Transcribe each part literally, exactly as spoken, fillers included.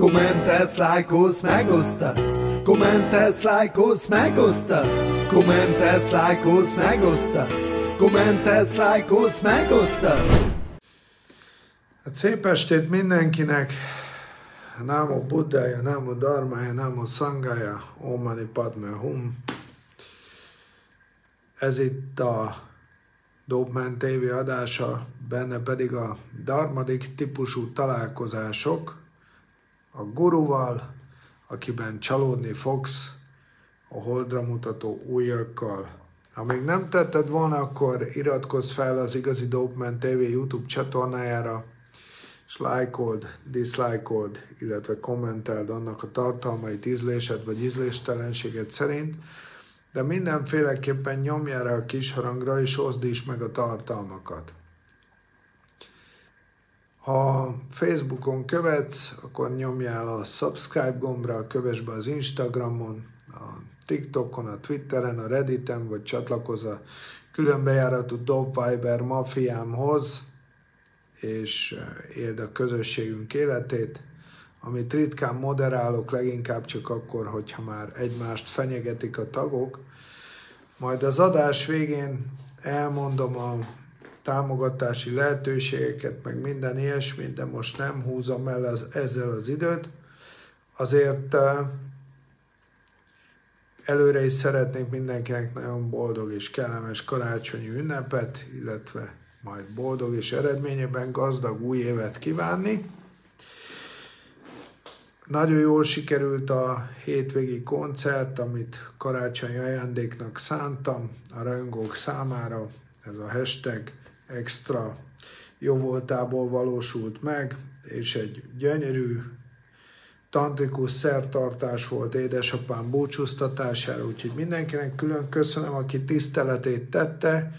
Kommentelsz, lájkolsz, megosztasz. Kommentelsz, lájkolsz, megosztasz. Kommentelsz, lájkolsz, megosztasz. Kommentelsz, lájkolsz, megosztasz. Hát szép estét mindenkinek. Námo Buddhája, námo Dharmája, námo Szangája, Om Mani Padme Hum. Ez itt a Dope Man té vé adása, benne pedig a dharmadik típusú találkozások, a guruval, akiben csalódni fogsz, a holdra mutató ujjakkal. Ha még nem tetted volna, akkor iratkozz fel az Igazi Dope Man té vé YouTube csatornájára, és lájkold, diszlájkold, illetve kommenteld annak a tartalmait ízlésed vagy ízléstelenséged szerint, de mindenféleképpen nyomjál rá a kis harangra, és oszd is meg a tartalmakat. Ha Facebookon követsz, akkor nyomjál a subscribe gombra, kövess be az Instagramon, a TikTokon, a Twitteren, a Redditen, vagy csatlakozz a különbejáratú Dope Viber mafiámhoz, és éld a közösségünk életét, amit ritkán moderálok, leginkább csak akkor, hogyha már egymást fenyegetik a tagok. Majd az adás végén elmondom a támogatási lehetőségeket, meg minden ilyesmit, de most nem húzom el az, ezzel az időt. Azért előre is szeretnék mindenkinek nagyon boldog és kellemes karácsonyi ünnepet, illetve majd boldog és eredményében gazdag új évet kívánni. Nagyon jól sikerült a hétvégi koncert, amit karácsonyi ajándéknak szántam a rajongók számára. Ez a hashtag extra jóvoltából valósult meg, és egy gyönyörű tantrikus szertartás volt édesapám búcsúztatására, úgyhogy mindenkinek külön köszönöm, aki tiszteletét tette,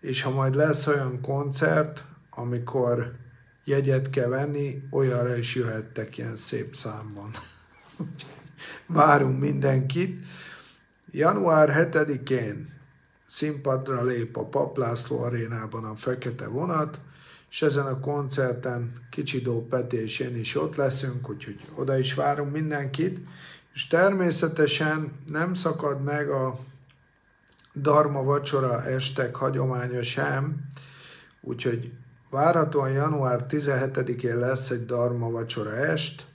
és ha majd lesz olyan koncert, amikor jegyet kell venni, olyanra is jöhettek ilyen szép számban. Várunk mindenkit. január hetedikén színpadra lép a Papp László Arénában a Fekete vonat, és ezen a koncerten Kicsidó Peti és én is ott leszünk, úgyhogy oda is várunk mindenkit. És természetesen nem szakad meg a Dharma vacsora estek hagyománya sem, úgyhogy várhatóan január tizenhetedikén lesz egy Dharma vacsora est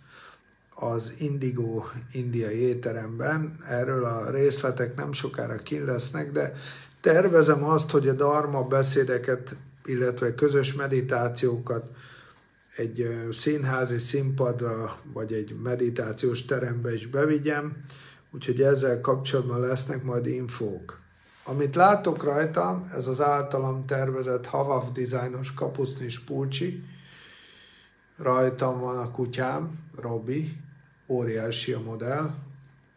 az Indigo indiai étteremben. Erről a részletek nem sokára kint lesznek, de tervezem azt, hogy a Dharma beszédeket, illetve közös meditációkat egy színházi színpadra, vagy egy meditációs terembe is bevigyem, úgyhogy ezzel kapcsolatban lesznek majd infók. Amit látok rajtam, ez az általam tervezett Havaf dizájnos kapusznis pulcsi. Rajtam van a kutyám, Robi, óriási a modell.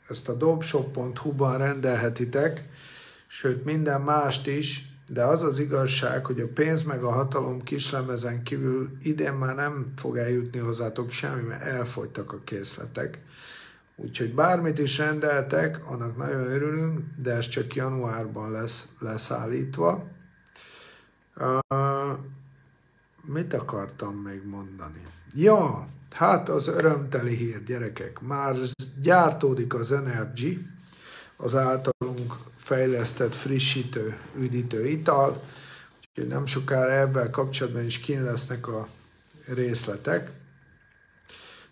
Ezt a dopshop pont hu-ban rendelhetitek, sőt minden mást is, de az az igazság, hogy a Pénz meg a hatalom kislemezen kívül idén már nem fog eljutni hozzátok semmi, mert elfogytak a készletek. Úgyhogy bármit is rendeltek, annak nagyon örülünk, de ez csak januárban lesz leszállítva. Uh, mit akartam még mondani? Ja, hát az örömteli hír, gyerekek. Már gyártódik az Energy, az általunk fejlesztett frissítő, üdítő ital. Úgyhogy nem sokára ebben kapcsolatban is kint lesznek a részletek.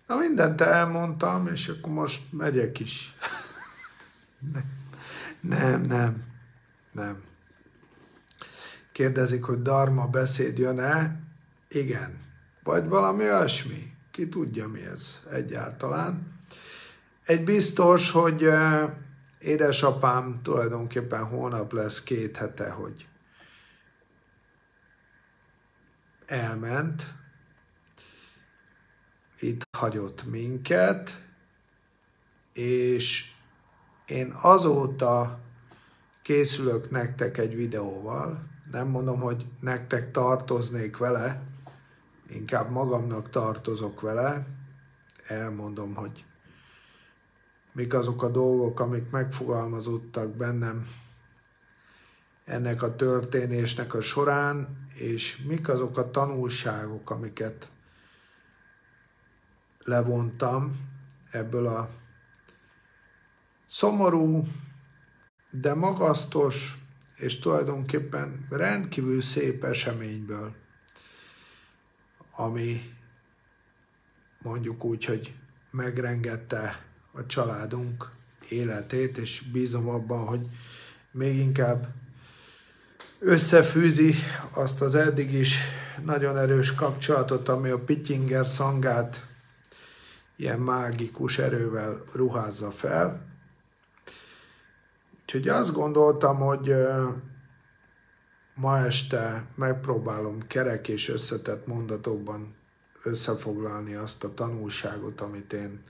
Na mindent elmondtam, és akkor most megyek is. nem, nem, nem, nem. Kérdezik, hogy Dharma beszéd jön-e? Igen. Vagy valami olyasmi? Ki tudja, mi ez egyáltalán. Egy biztos, hogy édesapám tulajdonképpen holnap lesz két hete, hogy elment. Itt hagyott minket, és én azóta készülök nektek egy videóval. Nem mondom, hogy nektek tartoznék vele, inkább magamnak tartozok vele. Elmondom, hogy mik azok a dolgok, amik megfogalmazódtak bennem ennek a történésnek a során, és mik azok a tanulságok, amiket levontam ebből a szomorú, de magasztos, és tulajdonképpen rendkívül szép eseményből, ami mondjuk úgy, hogy megrengette a családunk életét, és bízom abban, hogy még inkább összefűzi azt az eddig is nagyon erős kapcsolatot, ami a Pittinger szangát ilyen mágikus erővel ruházza fel. Úgyhogy azt gondoltam, hogy ma este megpróbálom kerek és összetett mondatokban összefoglalni azt a tanulságot, amit én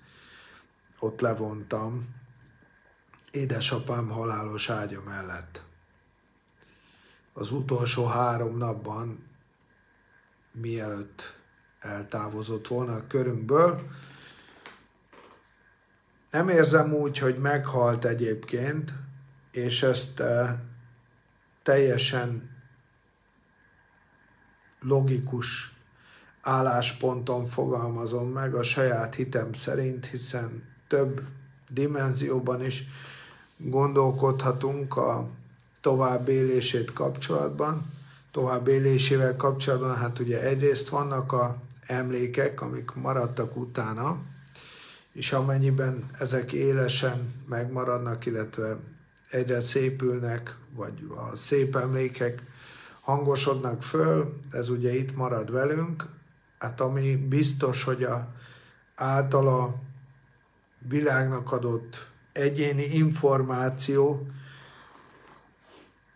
ott levontam édesapám halálos ágya mellett. Az utolsó három napban, mielőtt eltávozott volna a körünkből. Nem érzem úgy, hogy meghalt egyébként, és ezt teljesen logikus állásponton fogalmazom meg a saját hitem szerint, hiszen több dimenzióban is gondolkodhatunk a tovább élését kapcsolatban, tovább élésével kapcsolatban, hát ugye egyrészt vannak a emlékek, amik maradtak utána, és amennyiben ezek élesen megmaradnak, illetve egyre szépülnek, vagy a szép emlékek hangosodnak föl, ez ugye itt marad velünk, hát ami biztos, hogy a általa világnak adott egyéni információ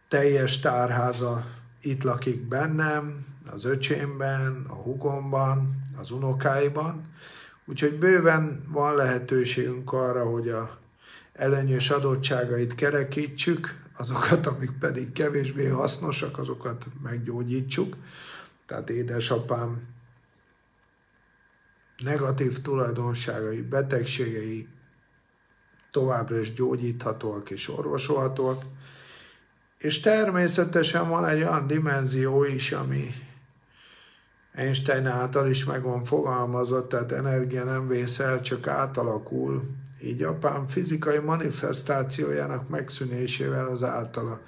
teljes tárháza itt lakik bennem, az öcsémben, a hugomban, az unokáiban, úgyhogy bőven van lehetőségünk arra, hogy a előnyös adottságait kerekítsük, azokat, amik pedig kevésbé hasznosak, azokat meggyógyítsuk. Tehát édesapám negatív tulajdonságai, betegségei továbbra is gyógyíthatóak és orvosolhatóak. És természetesen van egy olyan dimenzió is, ami Einstein által is meg van fogalmazott, tehát energia nem vész el, csak átalakul. Így apám fizikai manifestációjának megszűnésével az általa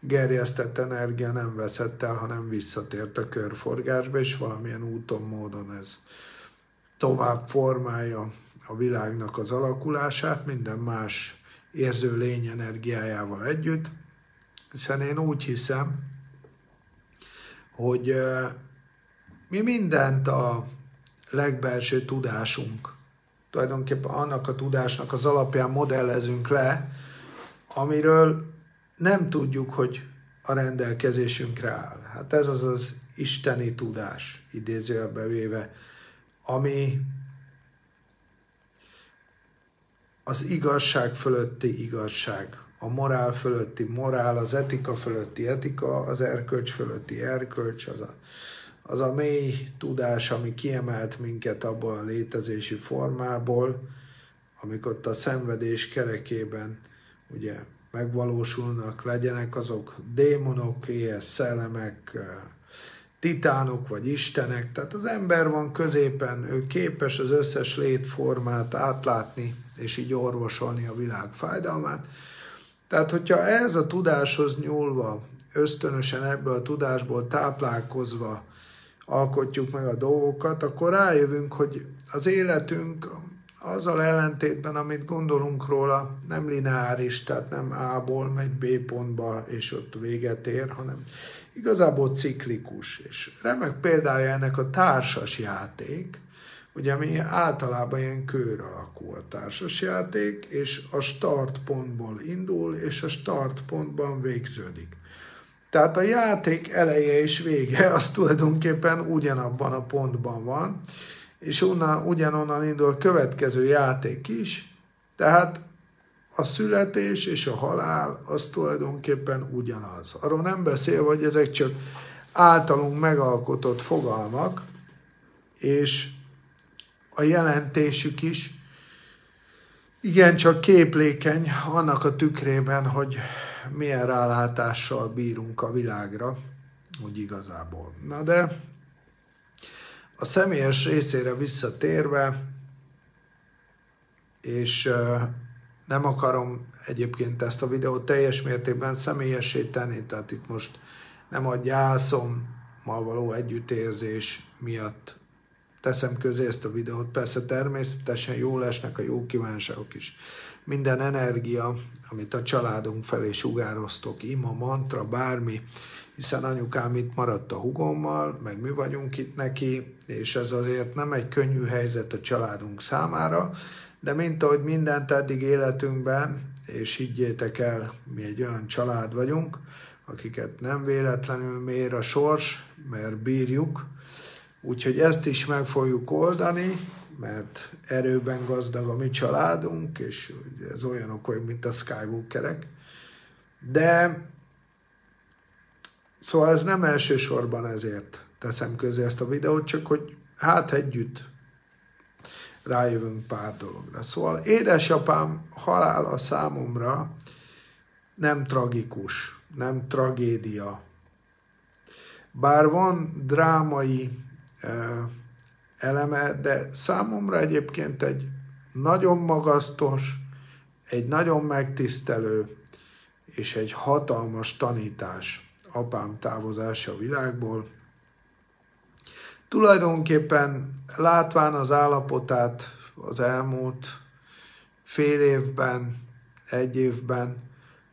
gerjesztett energia nem veszett el, hanem visszatért a körforgásba, és valamilyen úton, módon ez tovább formálja a világnak az alakulását, minden más érző lény energiájával együtt. Hiszen én úgy hiszem, hogy mi mindent a legbelső tudásunk, tulajdonképpen annak a tudásnak az alapján modellezünk le, amiről nem tudjuk, hogy a rendelkezésünkre áll. Hát ez az az isteni tudás, idézőjelbe véve, ami az igazság fölötti igazság, a morál fölötti morál, az etika fölötti etika, az erkölcs fölötti erkölcs, az a, az a mély tudás, ami kiemelt minket abból a létezési formából, amik ott a szenvedés kerekében ugye megvalósulnak, legyenek azok démonok, éhes szellemek, titánok vagy istenek, tehát az ember van középen, ő képes az összes létformát átlátni, és így orvosolni a világ fájdalmát. Tehát, hogyha ehhez a tudáshoz nyúlva, ösztönösen ebből a tudásból táplálkozva alkotjuk meg a dolgokat, akkor rájövünk, hogy az életünk azzal ellentétben, amit gondolunk róla, nem lineáris, tehát nem A-ból megy B pontba, és ott véget ér, hanem igazából ciklikus. És remek példája ennek a társas játék, ugye ami általában ilyen kör alakú a társasjáték, és a startpontból indul, és a startpontban végződik. Tehát a játék eleje és vége az tulajdonképpen ugyanabban a pontban van, és onnan, ugyanonnan indul a következő játék is, tehát a születés és a halál az tulajdonképpen ugyanaz. Arról nem beszélve, hogy ezek csak általunk megalkotott fogalmak, és a jelentésük is igencsak képlékeny annak a tükrében, hogy milyen rálátással bírunk a világra, úgy igazából. Na de a személyes részére visszatérve, és nem akarom egyébként ezt a videót teljes mértékben személyessé tenni, tehát itt most nem a gyászommal való együttérzés miatt teszem közé ezt a videót, persze természetesen jól esnek a jó kívánságok is. Minden energia, amit a családunk felé sugároztok, ima, mantra, bármi, hiszen anyukám itt maradt a hugommal, meg mi vagyunk itt neki, és ez azért nem egy könnyű helyzet a családunk számára, de mint ahogy mindent eddig életünkben, és higgyétek el, mi egy olyan család vagyunk, akiket nem véletlenül mér a sors, mert bírjuk, úgyhogy ezt is meg fogjuk oldani, mert erőben gazdag a mi családunk, és ez olyanok olyan, mint a Skywalkerek. De szóval ez nem elsősorban ezért teszem közé ezt a videót, csak hogy hát együtt rájövünk pár dologra. Szóval édesapám halála számomra nem tragikus, nem tragédia. Bár van drámai eleme, de számomra egyébként egy nagyon magasztos, egy nagyon megtisztelő és egy hatalmas tanítás apám távozása a világból. Tulajdonképpen látván az állapotát az elmúlt fél évben, egy évben,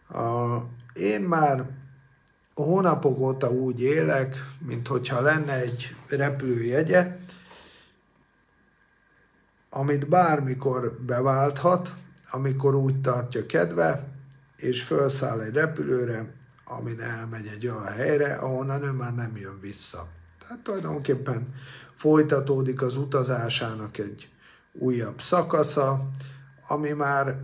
a, én már hónapok óta úgy élek, mint hogyha lenne egy repülőjegye, amit bármikor beválthat, amikor úgy tartja kedve, és felszáll egy repülőre, amin elmegy egy olyan helyre, ahonnan ő már nem jön vissza. Tehát tulajdonképpen folytatódik az utazásának egy újabb szakasza, ami már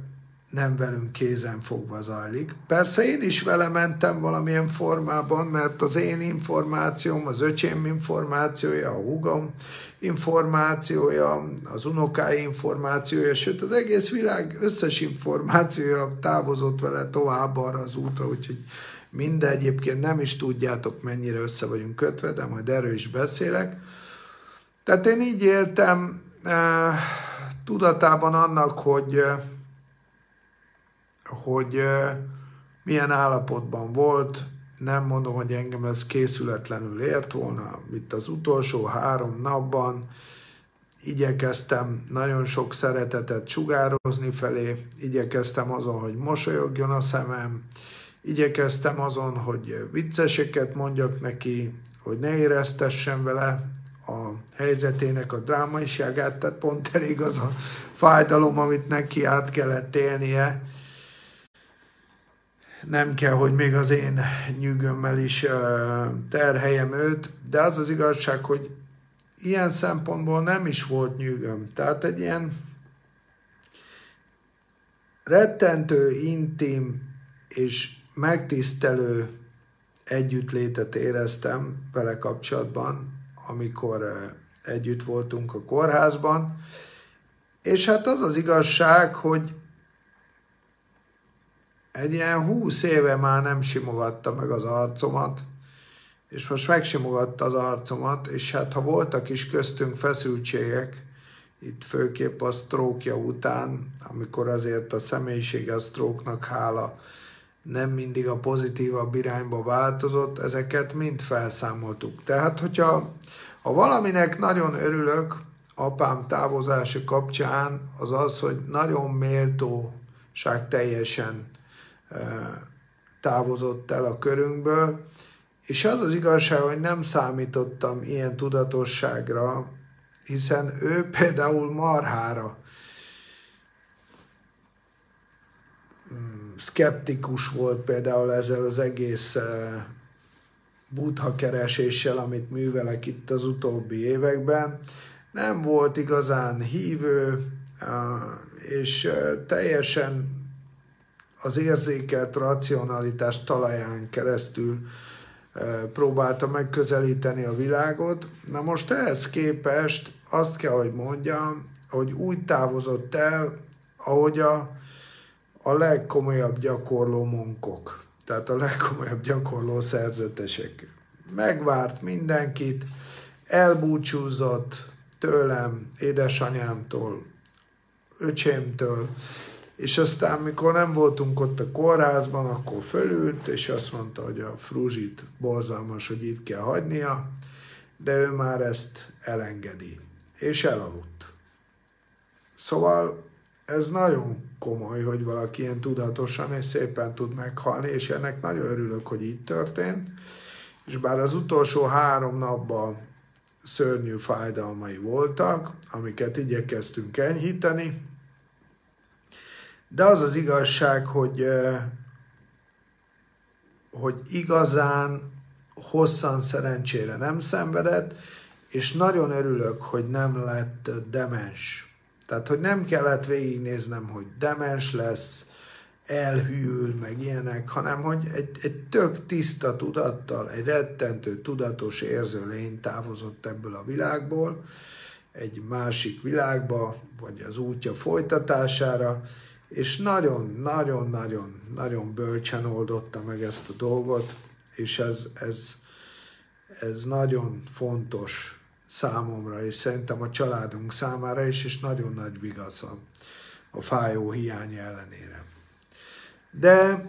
nem velünk kézen fogva zajlik. Persze én is vele mentem valamilyen formában, mert az én információm, az öcsém információja, a húgom információja, az unokái információja, sőt az egész világ összes információja távozott vele tovább arra az útra, úgyhogy mindegy, egyébként nem is tudjátok, mennyire össze vagyunk kötve, de majd erről is beszélek. Tehát én így éltem eh, tudatában annak, hogy hogy milyen állapotban volt, nem mondom, hogy engem ez készületlenül ért volna, itt az utolsó három napban igyekeztem nagyon sok szeretetet sugározni felé, igyekeztem azon, hogy mosolyogjon a szemem, igyekeztem azon, hogy vicceseket mondjak neki, hogy ne éreztessem vele a helyzetének a drámaiságát, tehát pont elég az a fájdalom, amit neki át kellett élnie, nem kell, hogy még az én nyűgömmel is terheljem őt, de az az igazság, hogy ilyen szempontból nem is volt nyűgöm. Tehát egy ilyen rettentő, intim és megtisztelő együttlétet éreztem vele kapcsolatban, amikor együtt voltunk a kórházban, és hát az az igazság, hogy egy ilyen húsz éve már nem simogatta meg az arcomat, és most megsimogatta az arcomat, és hát ha voltak is köztünk feszültségek, itt főképp a sztrókja után, amikor azért a személyisége a sztróknak hála nem mindig a pozitívabb irányba változott, ezeket mind felszámoltuk. Tehát, hogyha ha valaminek nagyon örülök apám távozása kapcsán, az az, hogy nagyon méltóság teljesen távozott el a körünkből, és az az igazság, hogy nem számítottam ilyen tudatosságra, hiszen ő például marhára szkeptikus volt például ezzel az egész Buddha kereséssel, amit művelek itt az utóbbi években. Nem volt igazán hívő, és teljesen az érzékelt racionalitás talaján keresztül próbálta megközelíteni a világot. Na most ehhez képest azt kell, hogy mondjam, hogy úgy távozott el, ahogy a, a legkomolyabb gyakorló munkok, tehát a legkomolyabb gyakorló szerzetesek. Megvárt mindenkit, elbúcsúzott tőlem, édesanyámtól, öcsémtől. És aztán, mikor nem voltunk ott a kórházban, akkor fölült, és azt mondta, hogy a Fruzsit borzalmas, hogy itt kell hagynia, de ő már ezt elengedi. És elaludt. Szóval ez nagyon komoly, hogy valaki ilyen tudatosan és szépen tud meghalni, és ennek nagyon örülök, hogy így történt. És bár az utolsó három napban szörnyű fájdalmai voltak, amiket igyekeztünk enyhíteni, de az az igazság, hogy, hogy igazán hosszan szerencsére nem szenvedett, és nagyon örülök, hogy nem lett demens. Tehát, hogy nem kellett végignéznem, hogy demens lesz, elhűl, meg ilyenek, hanem, hogy egy, egy tök tiszta tudattal, egy rettentő tudatos érző lény távozott ebből a világból, egy másik világba, vagy az útja folytatására, és nagyon-nagyon-nagyon-nagyon bölcsen oldotta meg ezt a dolgot, és ez, ez, ez nagyon fontos számomra, és szerintem a családunk számára is, és nagyon nagy vigasz a, a fájó hiány ellenére. De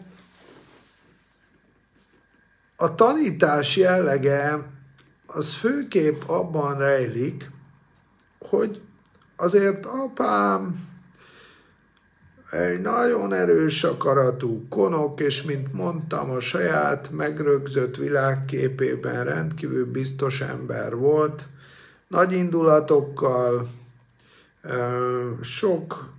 a tanítás jellege az főképp abban rejlik, hogy azért apám egy nagyon erős akaratú konok, és mint mondtam, a saját megrögzött világképében rendkívül biztos ember volt, nagy indulatokkal, sok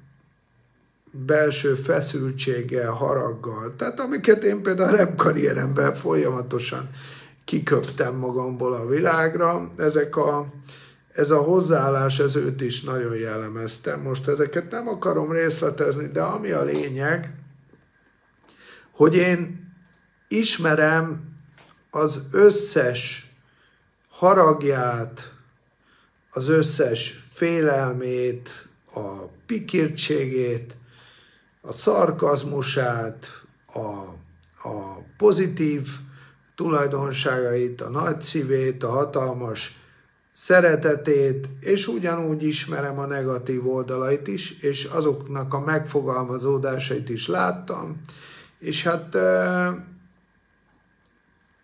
belső feszültséggel, haraggal, tehát amiket én például a rap karrieremben folyamatosan kiköptem magamból a világra, ezek a Ez a hozzáállás, ez őt is nagyon jellemezte. Most ezeket nem akarom részletezni, de ami a lényeg, hogy én ismerem az összes haragját, az összes félelmét, a pikirtségét, a szarkazmusát, a, a pozitív tulajdonságait, a nagy szívét, a hatalmas szeretetét, és ugyanúgy ismerem a negatív oldalait is, és azoknak a megfogalmazódásait is láttam, és hát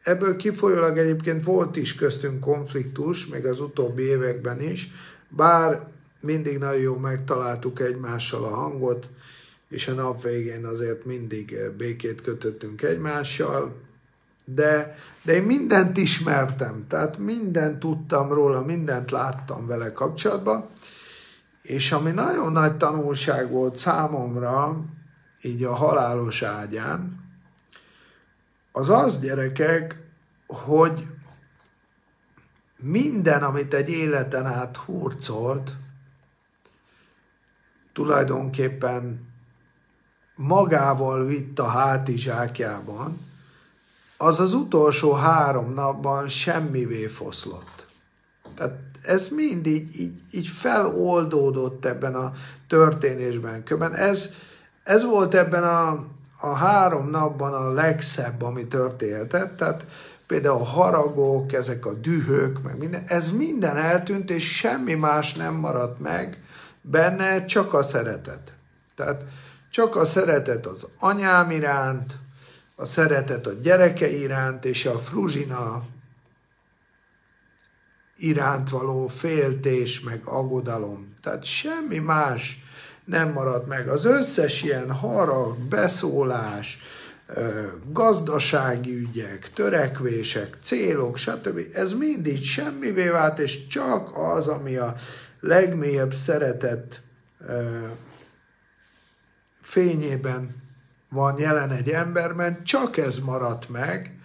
ebből kifolyólag egyébként volt is köztünk konfliktus, még az utóbbi években is, bár mindig nagyon jól megtaláltuk egymással a hangot, és a nap végén azért mindig békét kötöttünk egymással, De, de én mindent ismertem, tehát mindent tudtam róla, mindent láttam vele kapcsolatban, és ami nagyon nagy tanulság volt számomra, így a halálos ágyán, az az, gyerekek, hogy minden, amit egy életen át hurcolt, tulajdonképpen magával vitt a hátizsákjában, az az utolsó három napban semmivé foszlott. Tehát ez mind így, így, így feloldódott ebben a történésben. Ez, ez volt ebben a, a három napban a legszebb, ami történhetett. Tehát például a haragok, ezek a dühök, meg minden, ez minden eltűnt, és semmi más nem maradt meg benne, csak a szeretet. Tehát csak a szeretet az anyám iránt, a szeretet a gyereke iránt, és a Fruzsina iránt való féltés, meg aggodalom. Tehát semmi más nem maradt meg. Az összes ilyen harag, beszólás, gazdasági ügyek, törekvések, célok, stb. Ez mindig semmivé vált, és csak az, ami a legmélyebb szeretet fényében van jelen egy emberben, csak ez maradt meg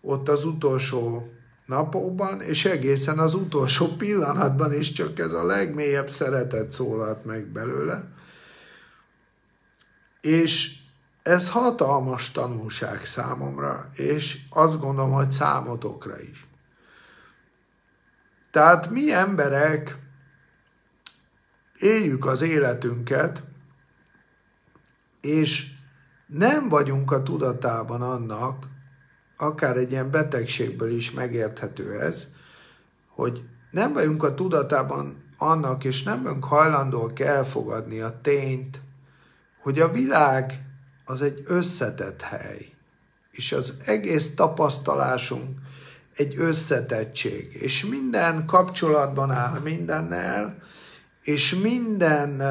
ott az utolsó napokban, és egészen az utolsó pillanatban is csak ez a legmélyebb szeretet szólalt meg belőle. És ez hatalmas tanulság számomra, és azt gondolom, hogy számotokra is. Tehát mi emberek éljük az életünket, és nem vagyunk a tudatában annak, akár egy ilyen betegségből is megérthető ez, hogy nem vagyunk a tudatában annak, és nem önk hajlandóak elfogadni a tényt, hogy a világ az egy összetett hely, és az egész tapasztalásunk egy összetettség, és minden kapcsolatban áll mindennel, és minden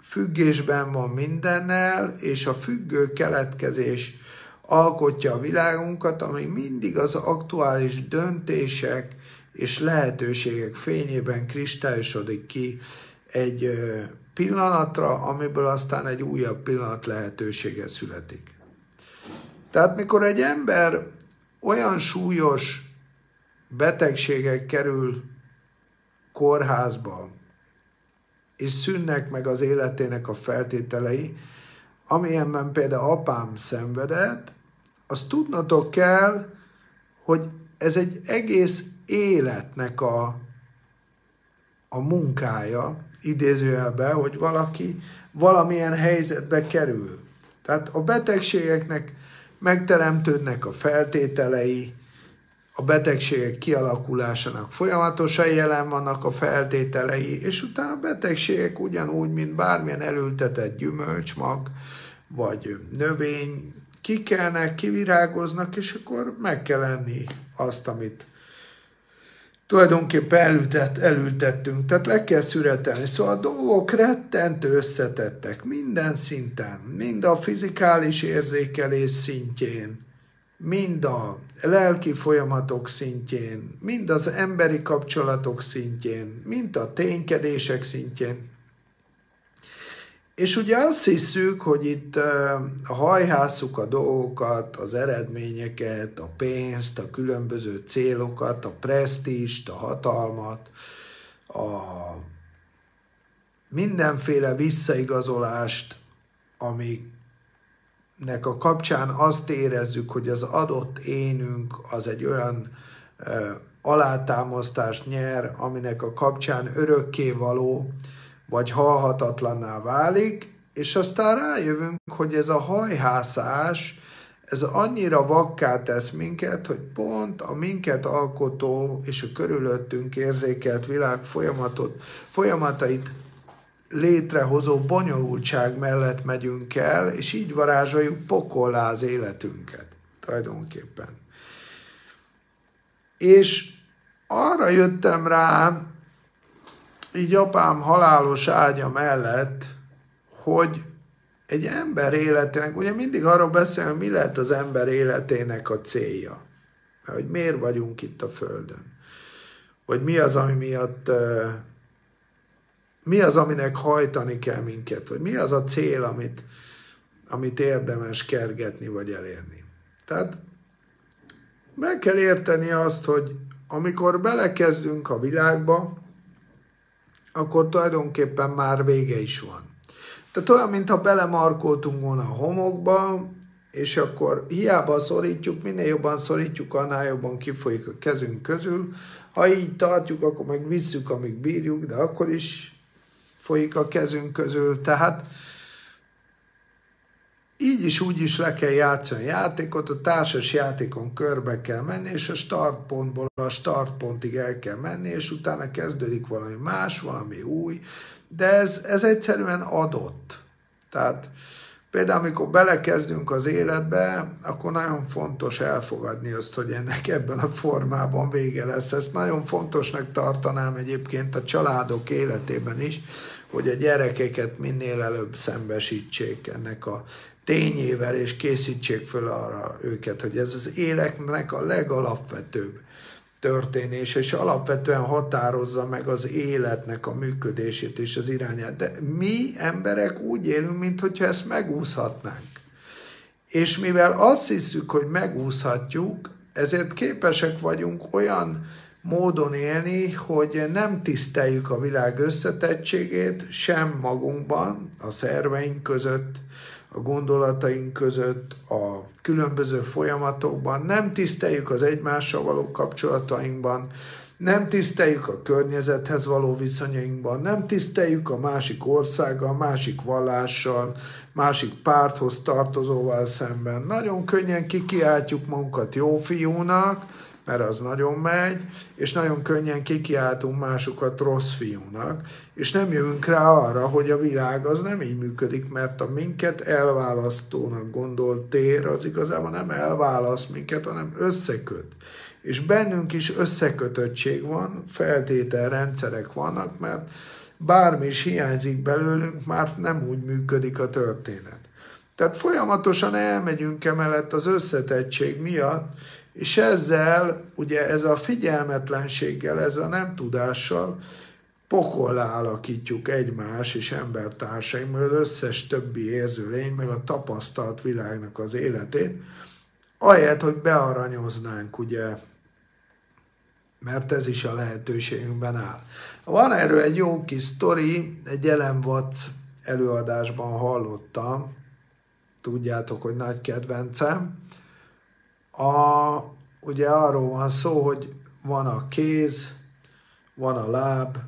függésben van mindennel, és a függő keletkezés alkotja a világunkat, ami mindig az aktuális döntések és lehetőségek fényében kristályosodik ki egy pillanatra, amiből aztán egy újabb pillanat lehetősége születik. Tehát mikor egy ember olyan súlyos betegségek kerül kórházba, és szűnnek meg az életének a feltételei, amilyenben például apám szenvedett, azt tudnotok kell, hogy ez egy egész életnek a, a munkája, idézőjelben, hogy valaki valamilyen helyzetbe kerül. Tehát a betegségeknek megteremtődnek a feltételei, a betegségek kialakulásának folyamatosan jelen vannak a feltételei, és utána a betegségek ugyanúgy, mint bármilyen elültetett gyümölcsmag, vagy növény, kikelnek, kivirágoznak, és akkor meg kell enni azt, amit tulajdonképpen elültet, elültettünk, tehát le kell szüretelni. Szóval a dolgok rettentő összetettek minden szinten, mind a fizikális érzékelés szintjén, mind a lelki folyamatok szintjén, mind az emberi kapcsolatok szintjén, mind a ténykedések szintjén. És ugye azt hiszük, hogy itt hajhászuk a dolgokat, az eredményeket, a pénzt, a különböző célokat, a presztízst, a hatalmat, a mindenféle visszaigazolást, amiknek a kapcsán azt érezzük, hogy az adott énünk az egy olyan alátámasztást nyer, aminek a kapcsán örökkévaló, vagy halhatatlanná válik, és aztán rájövünk, hogy ez a hajhászás, ez annyira vakká tesz minket, hogy pont a minket alkotó és a körülöttünk érzékelt világ folyamatot, folyamatait létrehozó bonyolultság mellett megyünk el, és így varázsoljuk pokollá az életünket tulajdonképpen. És arra jöttem rá, így apám halálos ágya mellett, hogy egy ember életének, ugye mindig arról beszélünk, mi lehet az ember életének a célja, mert hogy miért vagyunk itt a Földön, vagy mi az, ami miatt, mi az, aminek hajtani kell minket, vagy mi az a cél, amit, amit érdemes kergetni, vagy elérni. Tehát meg kell érteni azt, hogy amikor belekezdünk a világba, akkor tulajdonképpen már vége is van. Tehát olyan, mintha belemarkoltunk volna a homokba, és akkor hiába szorítjuk, minél jobban szorítjuk, annál jobban kifolyik a kezünk közül. Ha így tartjuk, akkor meg visszük, amíg bírjuk, de akkor is folyik a kezünk közül. Tehát így is, úgy is le kell játszani a játékot, a társas játékon körbe kell menni, és a startpontból a startpontig el kell menni, és utána kezdődik valami más, valami új, de ez, ez egyszerűen adott. Tehát például, amikor belekezdünk az életbe, akkor nagyon fontos elfogadni azt, hogy ennek ebben a formában vége lesz. Ezt nagyon fontosnak tartanám egyébként a családok életében is, hogy a gyerekeket minél előbb szembesítsék ennek a tényével, és készítsék föl arra őket, hogy ez az életnek a legalapvetőbb történés, és alapvetően határozza meg az életnek a működését és az irányát. De mi emberek úgy élünk, mintha ezt megúszhatnánk. És mivel azt hiszük, hogy megúszhatjuk, ezért képesek vagyunk olyan módon élni, hogy nem tiszteljük a világ összetettségét sem magunkban, a szerveink között, a gondolataink között, a különböző folyamatokban, nem tiszteljük az egymással való kapcsolatainkban, nem tiszteljük a környezethez való viszonyainkban, nem tiszteljük a másik országgal, másik vallással, másik párthoz tartozóval szemben. Nagyon könnyen kikiáltjuk magunkat jó fiúnak, mert az nagyon megy, és nagyon könnyen kikiáltunk másokat rossz fiúnak, és nem jövünk rá arra, hogy a világ az nem így működik, mert a minket elválasztónak gondolt tér az igazából nem elválaszt minket, hanem összeköt. És bennünk is összekötöttség van, feltételrendszerek vannak, mert bármi is hiányzik belőlünk, már nem úgy működik a történet. Tehát folyamatosan elmegyünk emellett az összetettség miatt, és ezzel, ugye ez a figyelmetlenséggel, ez a nem tudással pokollá alakítjuk egymás és embertársaink, meg az összes többi érző lény, meg a tapasztalt világnak az életét, ahelyett, hogy bearanyoznánk, ugye, mert ez is a lehetőségünkben áll. Van erről egy jó kis sztori, egy Alan Watts előadásban hallottam, tudjátok, hogy nagy kedvencem. A, ugye arról van szó, hogy van a kéz, van a láb,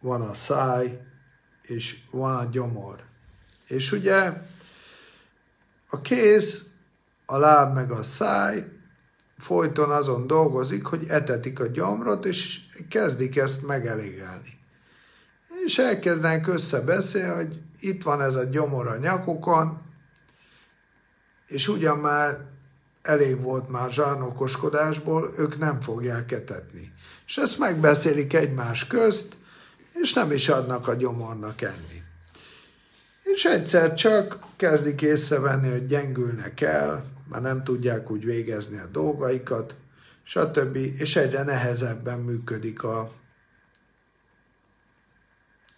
van a száj, és van a gyomor. És ugye a kéz, a láb meg a száj folyton azon dolgozik, hogy etetik a gyomrot, és kezdik ezt megelégelni. És elkezdenek összebeszélni, hogy itt van ez a gyomor a nyakukon, és ugyan már elég volt már zsarnokoskodásból, ők nem fogják etetni. És ezt megbeszélik egymás közt, és nem is adnak a gyomornak enni. És egyszer csak kezdik észrevenni, hogy gyengülnek el, már nem tudják úgy végezni a dolgaikat, stb. És egyre nehezebben működik a,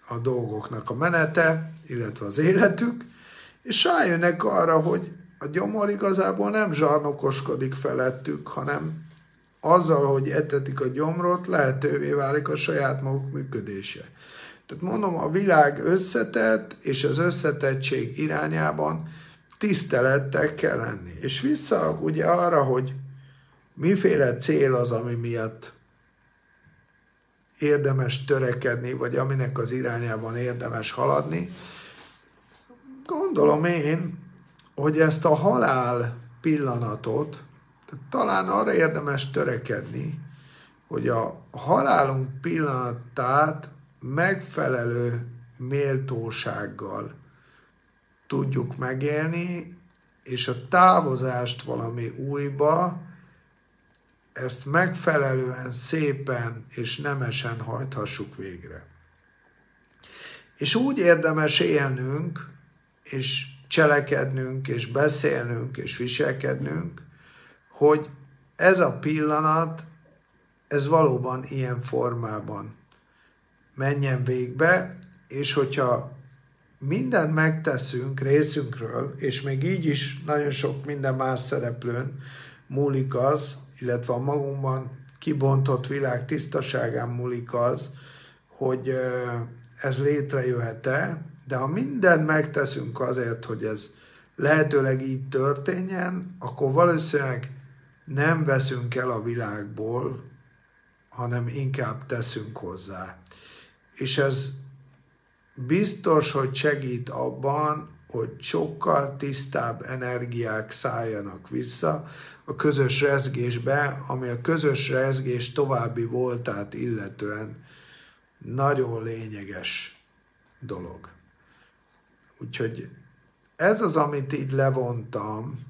a dolgoknak a menete, illetve az életük, és rájönnek arra, hogy a gyomor igazából nem zsarnokoskodik felettük, hanem azzal, hogy etetik a gyomrot, lehetővé válik a saját maguk működése. Tehát mondom, a világ összetett, és az összetettség irányában tisztelettel kell lenni. És vissza ugye arra, hogy miféle cél az, ami miatt érdemes törekedni, vagy aminek az irányában érdemes haladni. Gondolom én, hogy ezt a halál pillanatot, tehát talán arra érdemes törekedni, hogy a halálunk pillanatát megfelelő méltósággal tudjuk megélni, és a távozást valami újba, ezt megfelelően, szépen és nemesen hajthassuk végre. És úgy érdemes élnünk, és cselekednünk, és beszélnünk, és viselkednünk, hogy ez a pillanat, ez valóban ilyen formában menjen végbe, és hogyha mindent megteszünk részünkről, és még így is nagyon sok minden más szereplőn múlik az, illetve a magunkban kibontott világ tisztaságán múlik az, hogy ez létrejöhet-e, de ha mindent megteszünk azért, hogy ez lehetőleg így történjen, akkor valószínűleg nem veszünk el a világból, hanem inkább teszünk hozzá. És ez biztos, hogy segít abban, hogy sokkal tisztább energiák szálljanak vissza a közös rezgésbe, ami a közös rezgés további voltát illetően nagyon lényeges dolog. Úgyhogy ez az, amit így levontam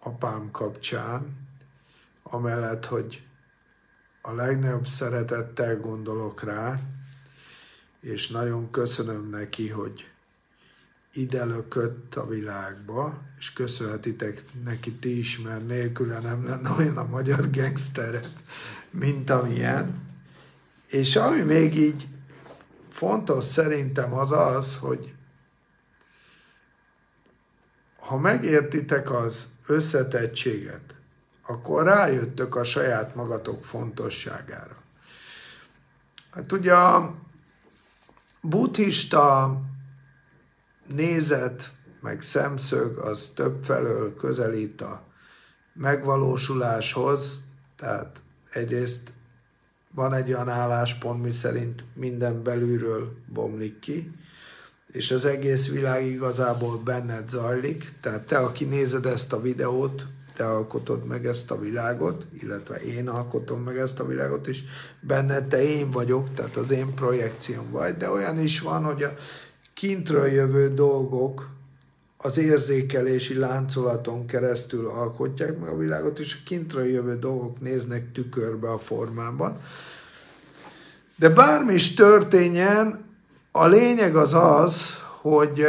apám kapcsán, amellett, hogy a legnagyobb szeretettel gondolok rá, és nagyon köszönöm neki, hogy ide lökött a világba, és köszönhetitek neki ti is, mert nélküle nem lenne olyan a magyar gangsteret, mint amilyen. És ami még így fontos szerintem az az, hogy ha megértitek az összetettséget, akkor rájöttök a saját magatok fontosságára. Hát ugye a buddhista nézet, meg szemszög, az többfelől közelít a megvalósuláshoz, tehát egyrészt van egy olyan álláspont, miszerint minden belülről bomlik ki, és az egész világ igazából benned zajlik, tehát te, aki nézed ezt a videót, te alkotod meg ezt a világot, illetve én alkotom meg ezt a világot, és benne te én vagyok, tehát az én projekcióm vagy, de olyan is van, hogy a kintről jövő dolgok az érzékelési láncolaton keresztül alkotják meg a világot, és a kintről jövő dolgok néznek tükörbe a formában. De bármi is történjen, a lényeg az az, hogy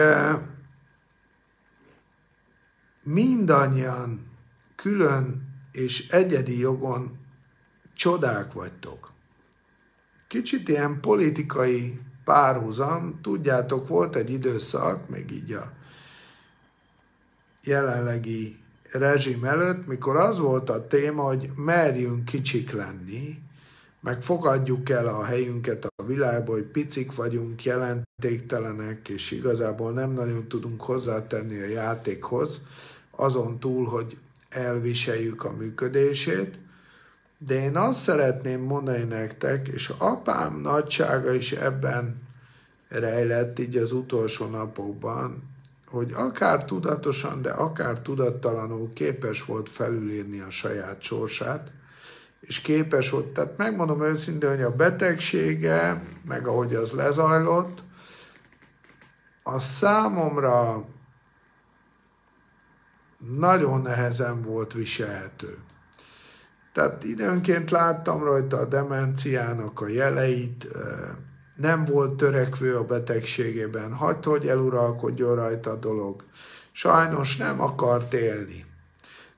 mindannyian külön és egyedi jogon csodák vagytok. Kicsit ilyen politikai párhuzam, tudjátok, volt egy időszak, még így a jelenlegi rezsim előtt, mikor az volt a téma, hogy merjünk kicsik lenni, meg fogadjuk el a helyünket a világba, hogy picik vagyunk, jelentéktelenek, és igazából nem nagyon tudunk hozzátenni a játékhoz, azon túl, hogy elviseljük a működését. De én azt szeretném mondani nektek, és apám nagysága is ebben rejlett így az utolsó napokban, hogy akár tudatosan, de akár tudattalanul képes volt felülírni a saját sorsát, és képes volt, tehát megmondom őszintén, hogy a betegsége, meg ahogy az lezajlott, a számomra nagyon nehezen volt viselhető. Tehát időnként láttam rajta a demenciának a jeleit, nem volt törekvő a betegségében, hagyta, hogy eluralkodjon rajta a dolog. Sajnos nem akart élni.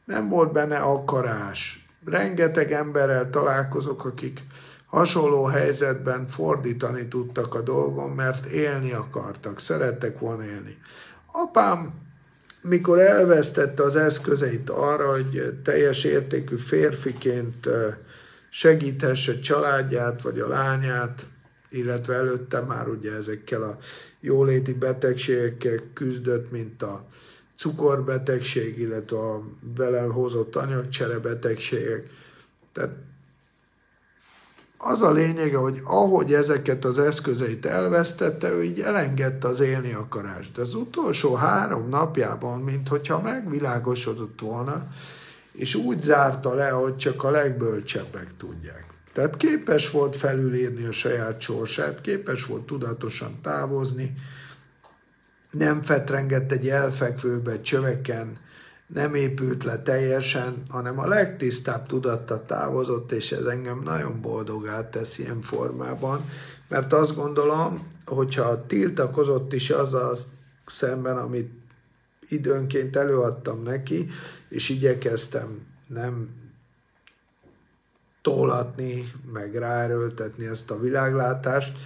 Nem volt benne akarás. Rengeteg emberrel találkozok, akik hasonló helyzetben fordítani tudtak a dolgon, mert élni akartak, szerettek volna élni. Apám, mikor elvesztette az eszközeit arra, hogy teljes értékű férfiként segíthesse családját vagy a lányát, illetve előtte már ugye ezekkel a jóléti betegségekkel küzdött, mint a cukorbetegség, illetve a vele hozott anyagcserebetegségek. Tehát az a lényege, hogy ahogy ezeket az eszközeit elvesztette, ő így elengedte az élni akarást. De az utolsó három napjában, minthogyha megvilágosodott volna, és úgy zárta le, hogy csak a legbölcsebbek tudják. Tehát képes volt felülírni a saját sorsát, képes volt tudatosan távozni, nem fetrengett egy elfekvőbe csöveken, nem épült le teljesen, hanem a legtisztább tudatta távozott, és ez engem nagyon boldoggá tesz ilyen formában, mert azt gondolom, hogyha tiltakozott is azzal szemben, amit időnként előadtam neki, és igyekeztem nem tólatni, meg ráerőltetni ezt a világlátást,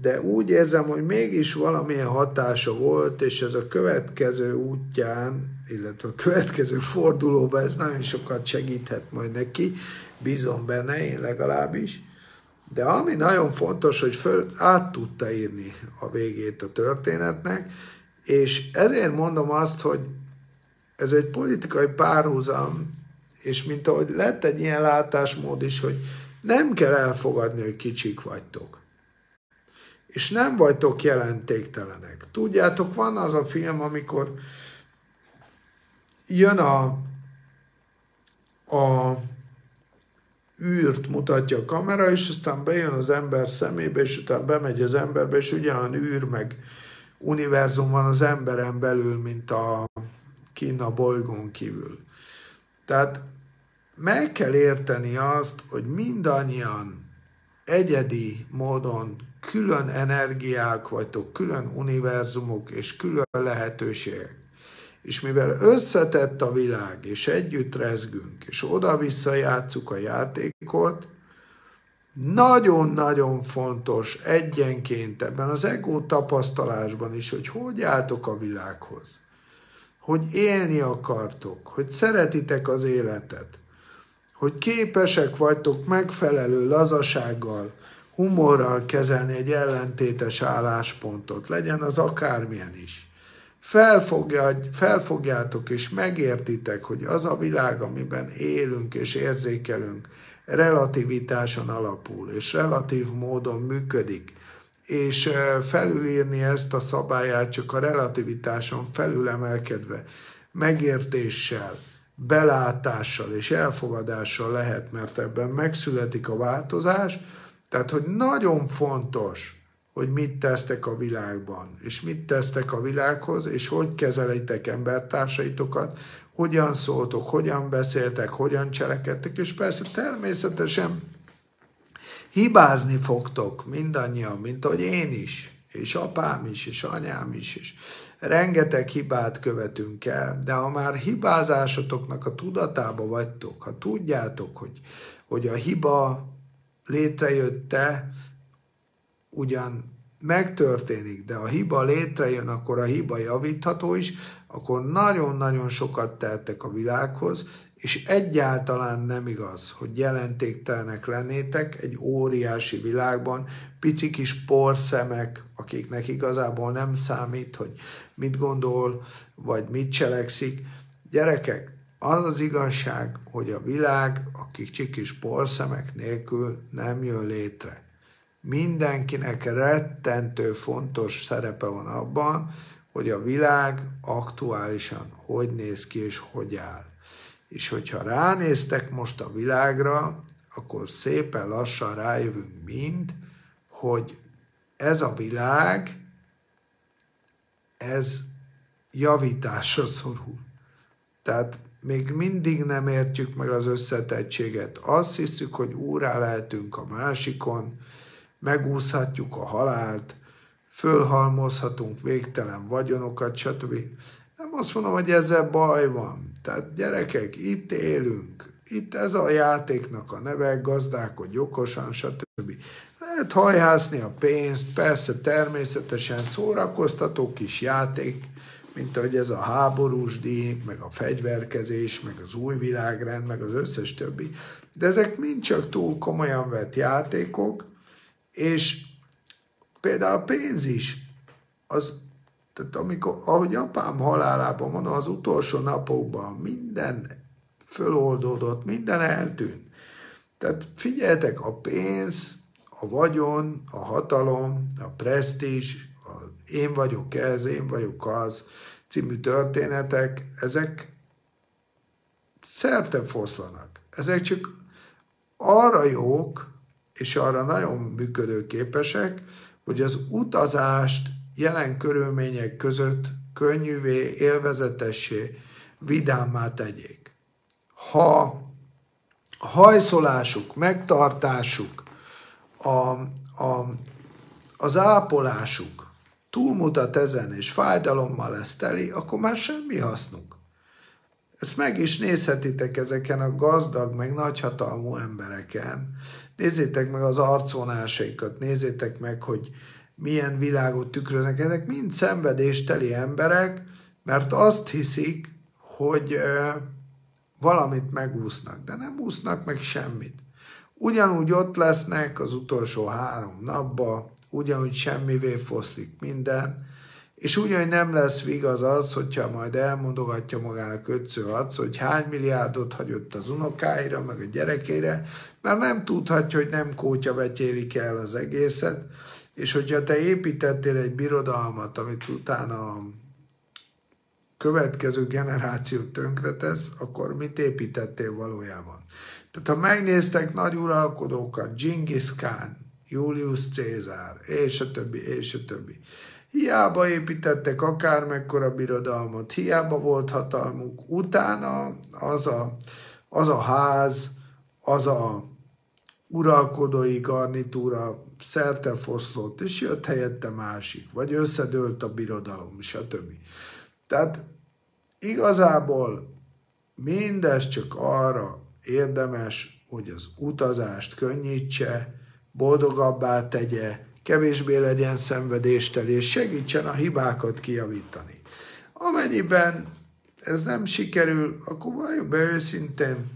de úgy érzem, hogy mégis valamilyen hatása volt, és ez a következő útján, illetve a következő fordulóban ez nagyon sokat segíthet majd neki, bízom benne, én legalábbis. De ami nagyon fontos, hogy föl át tudta írni a végét a történetnek, és ezért mondom azt, hogy ez egy politikai párhuzam, és mint ahogy lett egy ilyen látásmód is, hogy nem kell elfogadni, hogy kicsik vagytok. És nem vagytok jelentéktelenek. Tudjátok, van az a film, amikor jön a, a űrt mutatja a kamera, és aztán bejön az ember szemébe, és utána bemegy az emberbe, és ugyan űr meg univerzum van az emberen belül, mint a kín a bolygón kívül. Tehát meg kell érteni azt, hogy mindannyian egyedi módon külön energiák vagytok, külön univerzumok és külön lehetőségek. És mivel összetett a világ, és együtt rezgünk, és oda-vissza játsszuk a játékot, nagyon-nagyon fontos egyenként ebben az ego tapasztalásban is, hogy hogy álltok a világhoz, hogy élni akartok, hogy szeretitek az életet, hogy képesek vagytok megfelelő lazasággal, humorral kezelni egy ellentétes álláspontot, legyen az akármilyen is. Felfogjátok és megértitek, hogy az a világ, amiben élünk és érzékelünk, relativitáson alapul, és relatív módon működik, és felülírni ezt a szabályát csak a relativitáson felülemelkedve, megértéssel, belátással és elfogadással lehet, mert ebben megszületik a változás. Tehát, hogy nagyon fontos, hogy mit tesztek a világban, és mit tesztek a világhoz, és hogy kezelitek embertársaitokat, hogyan szóltok, hogyan beszéltek, hogyan cselekedtek, és persze természetesen hibázni fogtok mindannyian, mint ahogy én is, és apám is, és anyám is, és rengeteg hibát követünk el, de ha már hibázásotoknak a tudatába vagytok, ha tudjátok, hogy, hogy a hiba létrejött-e, ugyan megtörténik, de a hiba létrejön, akkor a hiba javítható is, akkor nagyon-nagyon sokat tehettek a világhoz, és egyáltalán nem igaz, hogy jelentéktelenek lennétek egy óriási világban, pici kis porszemek, akiknek igazából nem számít, hogy mit gondol, vagy mit cselekszik. Gyerekek, az az igazság, hogy a világ a kicsi kis porszemek nélkül nem jön létre. Mindenkinek rettentő fontos szerepe van abban, hogy a világ aktuálisan hogy néz ki és hogy áll. És hogyha ránéztek most a világra, akkor szépen lassan rájövünk mind, hogy ez a világ, ez javításra szorul. Tehát még mindig nem értjük meg az összetettséget. Azt hiszük, hogy úrrá lehetünk a másikon, megúszhatjuk a halált, fölhalmozhatunk végtelen vagyonokat, stb. Nem azt mondom, hogy ezzel baj van. Tehát gyerekek, itt élünk, itt ez a játéknak a neve, gazdálkodj okosan, stb. Lehet hajhászni a pénzt, persze természetesen szórakoztató kis játék, mint ahogy ez a háborús díj, meg a fegyverkezés, meg az új világrend, meg az összes többi. De ezek mind csak túl komolyan vett játékok, és például a pénz is, az, tehát amikor, ahogy apám halálában mondom, az utolsó napokban minden föloldódott, minden eltűnt. Tehát figyeljetek, a pénz, a vagyon, a hatalom, a presztízs, a én vagyok ez, én vagyok az című történetek, ezek szerte foszlanak. Ezek csak arra jók, és arra nagyon működőképesek, hogy az utazást jelen körülmények között könnyűvé, élvezetessé, vidámmá tegyék. Ha hajszolásuk, megtartásuk, a, a, az ápolásuk túlmutat ezen, és fájdalommal lesz teli, akkor már semmi hasznuk. Ezt meg is nézhetitek ezeken a gazdag, meg nagyhatalmú embereken. Nézzétek meg az arcvonásaikat, nézzétek meg, hogy milyen világot tükröznek. Ezek mind szenvedésteli emberek, mert azt hiszik, hogy ö, valamit megúsznak, de nem úsznak meg semmit. Ugyanúgy ott lesznek az utolsó három napban, ugyanúgy semmivé foszlik minden, és ugyanúgy nem lesz igaz az, hogyha majd elmondogatja magának ötször-hatszor, hogy hány milliárdot hagyott az unokáira, meg a gyerekére, mert nem tudhatja, hogy nem kótya vetyélik el az egészet, és hogyha te építettél egy birodalmat, amit utána a következő generációt tönkretesz, akkor mit építettél valójában? Tehát ha megnéztek nagy uralkodókat, Dzsingisz Kán, Julius Cézár, és a többi, és a többi, hiába építettek akármekkora birodalmat, hiába volt hatalmuk, utána az a, az a ház, az a uralkodói garnitúra szerte foszlott, és jött helyette másik, vagy összedőlt a birodalom, stb. Tehát igazából mindez csak arra érdemes, hogy az utazást könnyítse, boldogabbá tegye, kevésbé legyen szenvedésteli, és segítsen a hibákat kijavítani. Amennyiben ez nem sikerül, akkor valljuk be őszintén,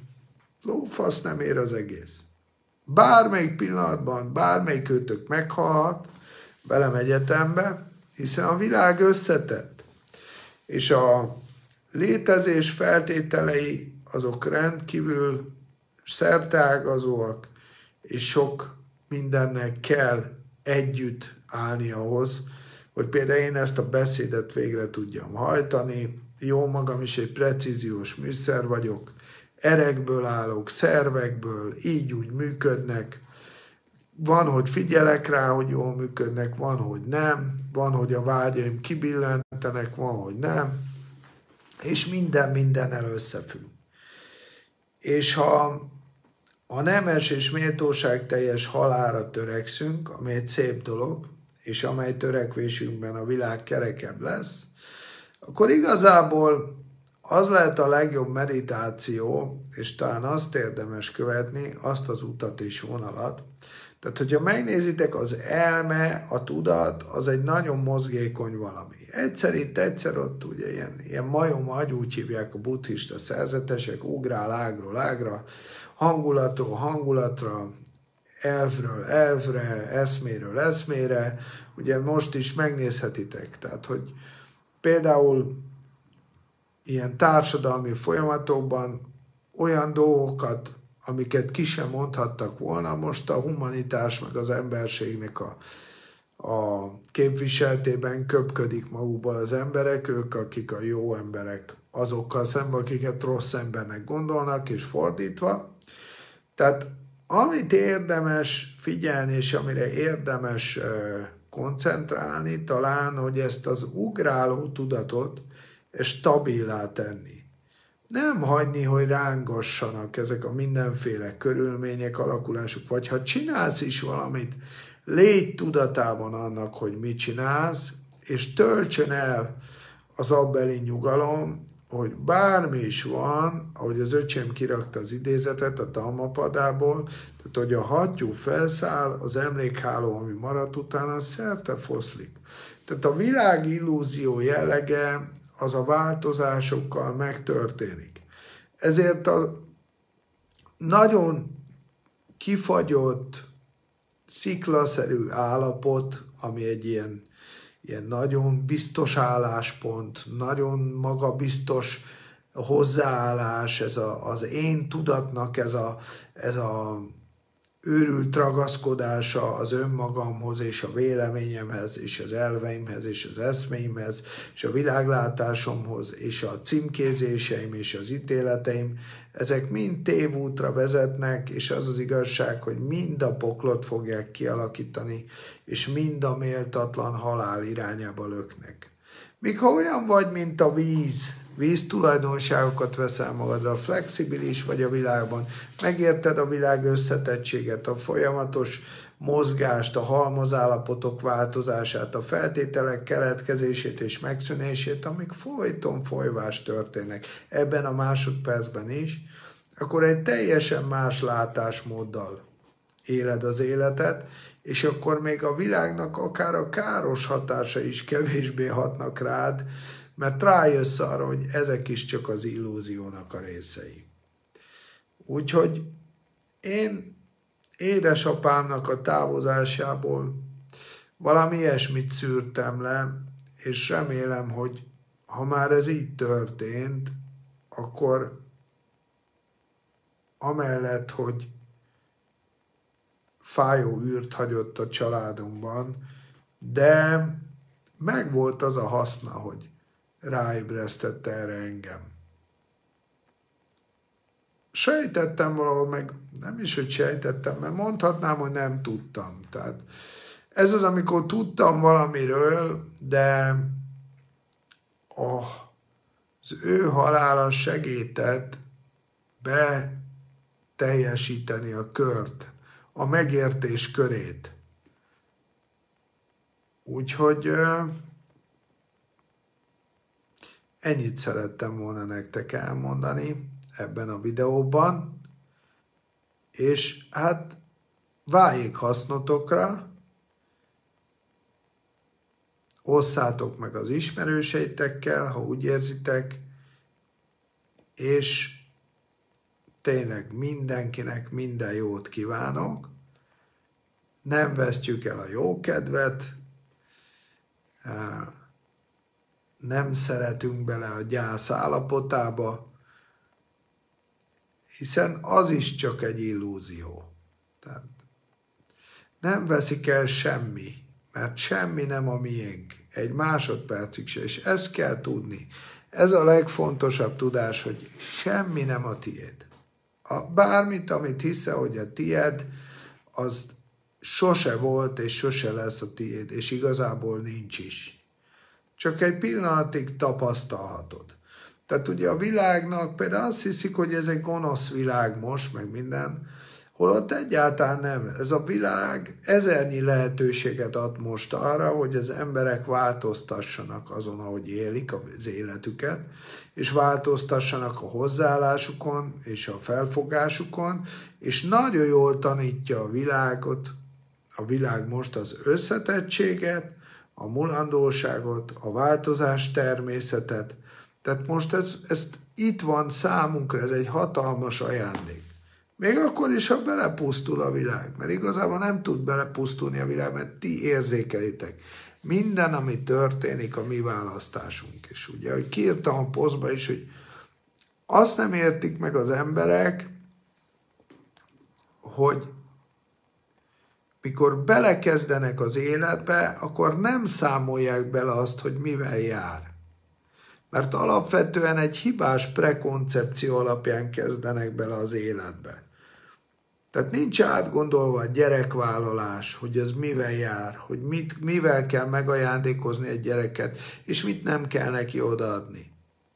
lófasz nem ér az egész. Bármelyik pillanatban, bármelyik őtök meghalhat, belemegy egyetembe, hiszen a világ összetett, és a létezés feltételei azok rendkívül szerteágazóak, és sok mindennek kell együtt állni ahhoz, hogy például én ezt a beszédet végre tudjam hajtani, jó magam is egy precíziós műszer vagyok, erekből állok, szervekből, így úgy működnek. Van, hogy figyelek rá, hogy jól működnek, van, hogy nem, van, hogy a vágyaim kibillentenek, van, hogy nem, és minden mindennel összefügg. És ha a nemes és méltóság teljes halálra törekszünk, ami egy szép dolog, és amely törekvésünkben a világ kerekebb lesz, akkor igazából az lehet a legjobb meditáció, és talán azt érdemes követni, azt az utat és vonalat. Tehát, hogyha megnézitek, az elme, a tudat, az egy nagyon mozgékony valami. Egyszer itt, egyszer ott, ugye ilyen, ilyen majom agy, úgy hívják a buddhista szerzetesek, ugrál ágról ágra, hangulatról hangulatra, elvről elvre, eszméről eszmére. Ugye most is megnézhetitek, tehát, hogy például ilyen társadalmi folyamatokban olyan dolgokat, amiket ki sem mondhattak volna, most a humanitás meg az emberségnek a, a képviseletében köpködik magukból az emberek, ők, akik a jó emberek, azokkal szemben, akiket rossz embernek gondolnak, és fordítva. Tehát amit érdemes figyelni, és amire érdemes koncentrálni, talán, hogy ezt az ugráló tudatot stabilá tenni. Nem hagyni, hogy rángassanak ezek a mindenféle körülmények, alakulások, vagy ha csinálsz is valamit, légy tudatában annak, hogy mit csinálsz, és töltsön el az abbeli nyugalom, hogy bármi is van, ahogy az öcsém kirakta az idézetet a Dhamma padából, tehát hogy a hattyú felszáll, az emlékháló, ami maradt utána, szerte foszlik. Tehát a világ illúzió jellege az a változásokkal megtörténik. Ezért a nagyon kifagyott, sziklaszerű állapot, ami egy ilyen, ilyen nagyon biztos álláspont, nagyon magabiztos hozzáállás, ez a, az én tudatnak ez a, ez a őrült ragaszkodása az önmagamhoz, és a véleményemhez, és az elveimhez, és az eszméimhez, és a világlátásomhoz, és a címkézéseim, és az ítéleteim, ezek mind tévútra vezetnek, és az az igazság, hogy mind a poklot fogják kialakítani, és mind a méltatlan halál irányába löknek. Míg ha olyan vagy, mint a víz, víz tulajdonságokat veszel magadra, flexibilis vagy a világban, megérted a világ összetettséget, a folyamatos mozgást, a halmazállapotok változását, a feltételek keletkezését és megszűnését, amik folyton folyvás történnek, ebben a másodpercben is, akkor egy teljesen más látásmóddal éled az életet, és akkor még a világnak akár a káros hatása is kevésbé hatnak rád, mert rájössz arra, hogy ezek is csak az illúziónak a részei. Úgyhogy én édesapámnak a távozásából valami ilyesmit szűrtem le, és remélem, hogy ha már ez így történt, akkor amellett, hogy fájó űrt hagyott a családunkban, de megvolt az a haszna, hogy ráébresztette erre engem. Sejtettem valahol, meg nem is, hogy sejtettem, mert mondhatnám, hogy nem tudtam. Tehát ez az, amikor tudtam valamiről, de oh, az ő halála segített beteljesíteni a kört, a megértés körét. Úgyhogy ennyit szerettem volna nektek elmondani ebben a videóban, és hát váljék hasznotokra, osszátok meg az ismerőseitekkel, ha úgy érzitek, és tényleg mindenkinek minden jót kívánok, nem vesztjük el a jó kedvet, nem szeretünk bele a gyász állapotába, hiszen az is csak egy illúzió. Tehát nem veszik el semmi, mert semmi nem a miénk, egy másodpercig se, és ezt kell tudni. Ez a legfontosabb tudás, hogy semmi nem a tiéd. A bármit, amit hiszel, hogy a tiéd, az sose volt és sose lesz a tiéd, és igazából nincs is. Csak egy pillanatig tapasztalhatod. Tehát ugye a világnak például azt hiszik, hogy ez egy gonosz világ most, meg minden, holott egyáltalán nem. Ez a világ ezernyi lehetőséget ad most arra, hogy az emberek változtassanak azon, ahogy élik az életüket, és változtassanak a hozzáállásukon és a felfogásukon, és nagyon jól tanítja a világot, a világ most az összetettséget, a mulandóságot, a változás természetet. Tehát most ez, ez itt van számunkra, ez egy hatalmas ajándék. Még akkor is, ha belepusztul a világ, mert igazából nem tud belepusztulni a világ, mert ti érzékelitek. Minden, ami történik, a mi választásunk is. Ugye, hogy kiírtam a posztba is, hogy azt nem értik meg az emberek, hogy mikor belekezdenek az életbe, akkor nem számolják bele azt, hogy mivel jár. Mert alapvetően egy hibás prekoncepció alapján kezdenek bele az életbe. Tehát nincs átgondolva a gyerekvállalás, hogy ez mivel jár, hogy mit, mivel kell megajándékozni egy gyereket, és mit nem kell neki odaadni.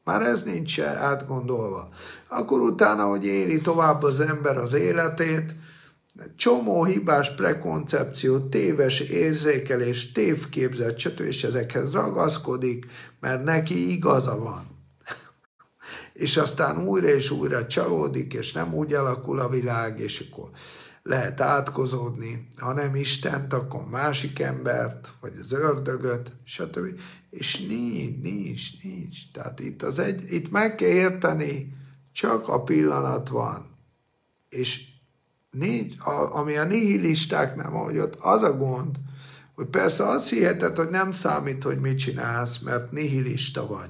Már ez nincs átgondolva. Akkor utána, hogy éli tovább az ember az életét, csomó hibás prekoncepció, téves érzékelés, tévképzet, stb. És ezekhez ragaszkodik, mert neki igaza van. És aztán újra és újra csalódik, és nem úgy alakul a világ, és akkor lehet átkozódni, ha nem Istent, akkor másik embert, vagy az ördögöt, stb. És nincs, nincs, nincs. Tehát itt, az egy, itt meg kell érteni, csak a pillanat van. És Nincs, a, ami a nihilistáknál van, hogy ott az a gond, hogy persze azt hiheted, hogy nem számít, hogy mit csinálsz, mert nihilista vagy.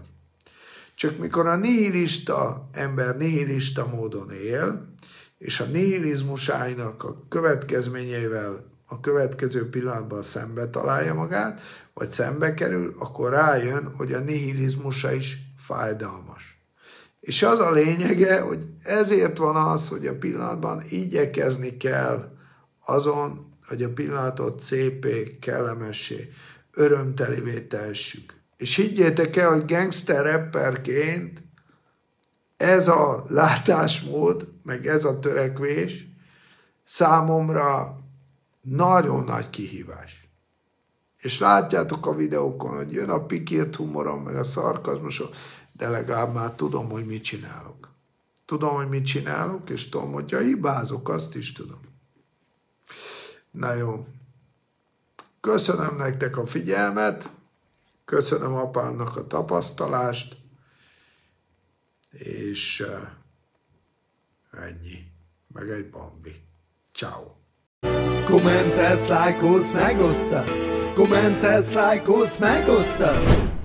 Csak mikor a nihilista ember nihilista módon él, és a nihilizmusának a következményeivel a következő pillanatban szembe találja magát, vagy szembe kerül, akkor rájön, hogy a nihilizmusa is fájdalmas. És az a lényege, hogy ezért van az, hogy a pillanatban igyekezni kell azon, hogy a pillanatot szépé, kellemessé, örömtelivé tehessük. És higgyétek el, hogy gangster rapperként ez a látásmód, meg ez a törekvés számomra nagyon nagy kihívás. És látjátok a videókon, hogy jön a pikírt humorom, meg a szarkazmusom, de legalább már tudom, hogy mit csinálok. Tudom, hogy mit csinálok, és tudom, hogyha hibázok, azt is tudom. Na jó. Köszönöm nektek a figyelmet, köszönöm apámnak a tapasztalást, és ennyi. Meg egy bambi. Ciao. Kommentelsz, lájkolsz, megosztasz! Kommentelsz, lájkolsz, megosztasz!